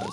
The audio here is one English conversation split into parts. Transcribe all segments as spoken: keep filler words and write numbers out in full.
The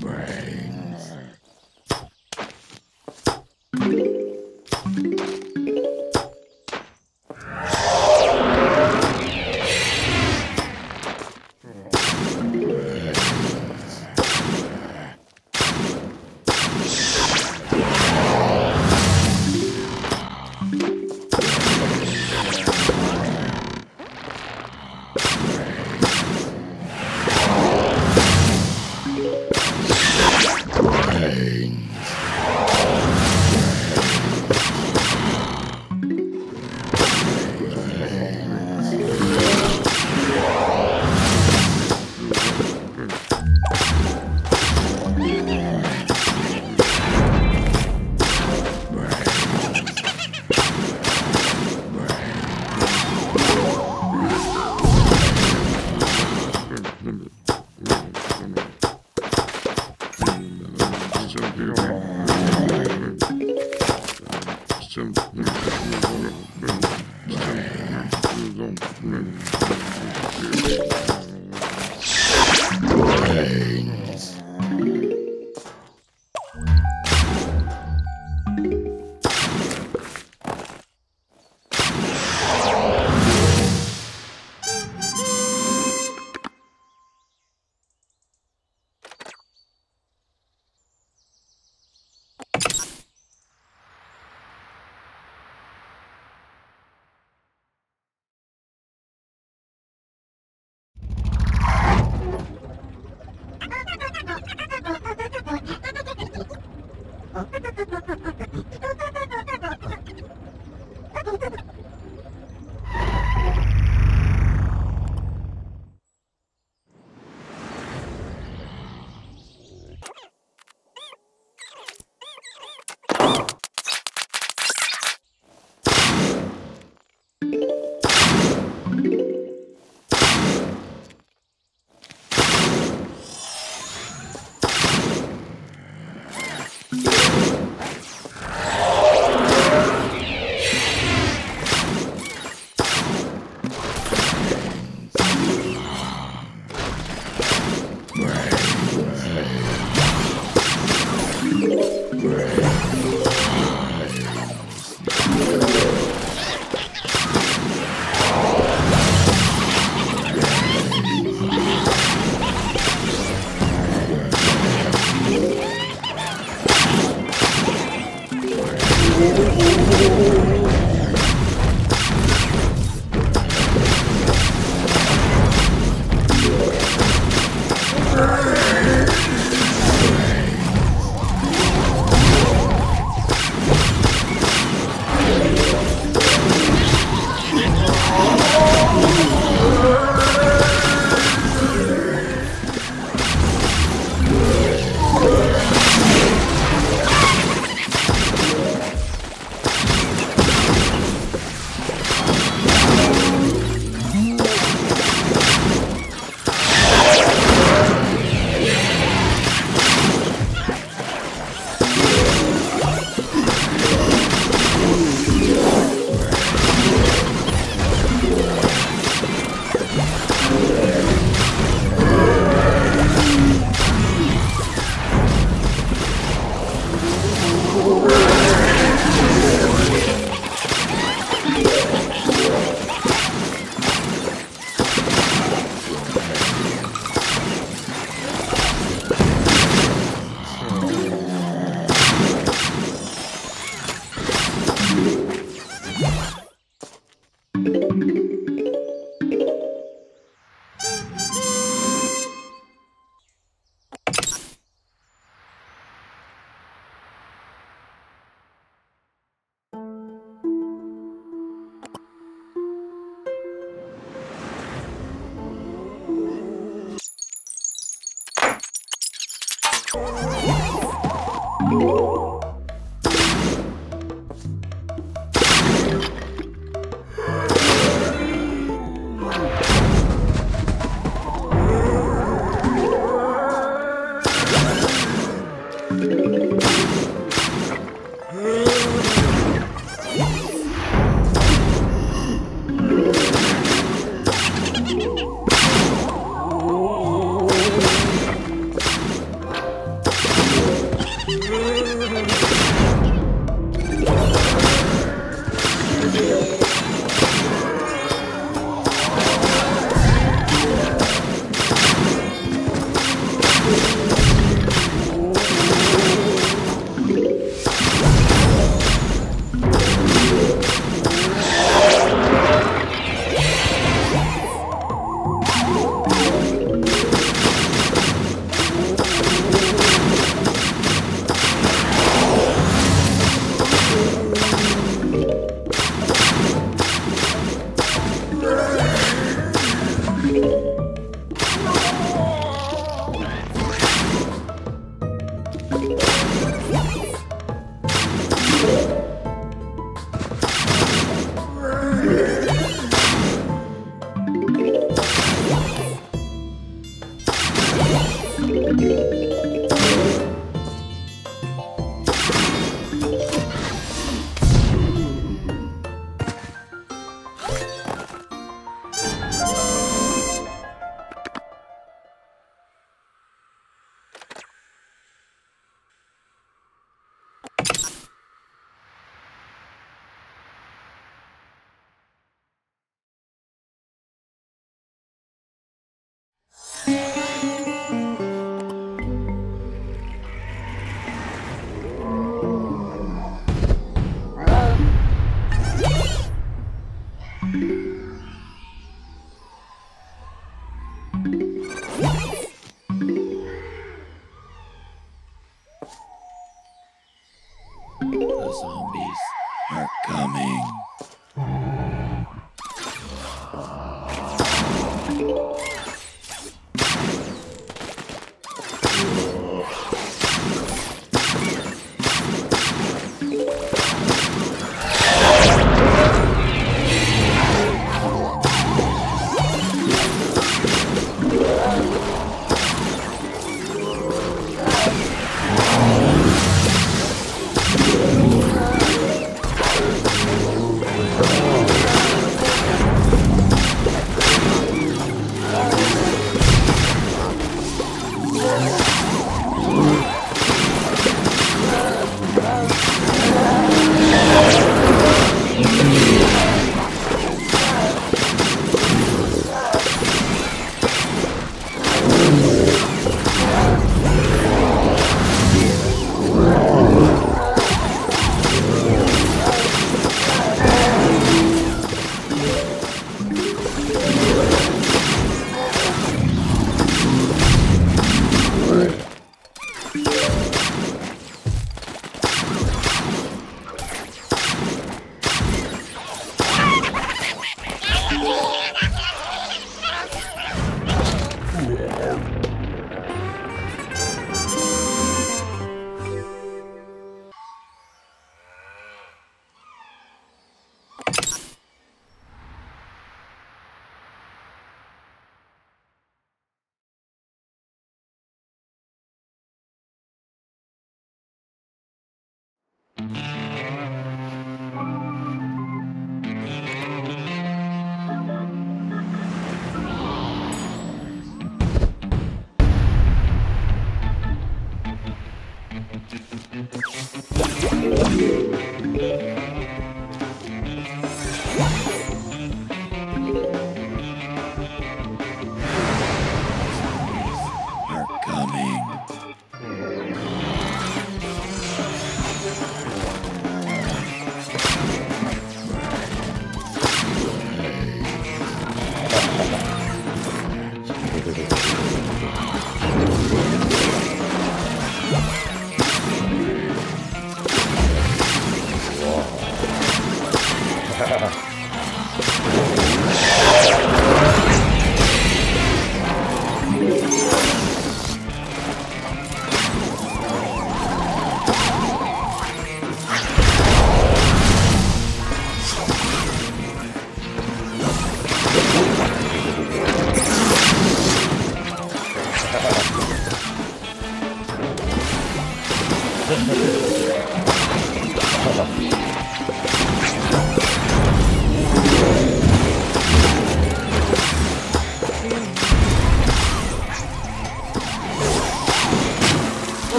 Brains.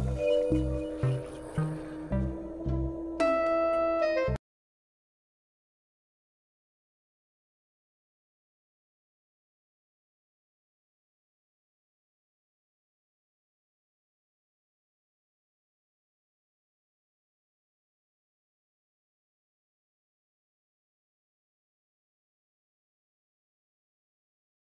Thank you.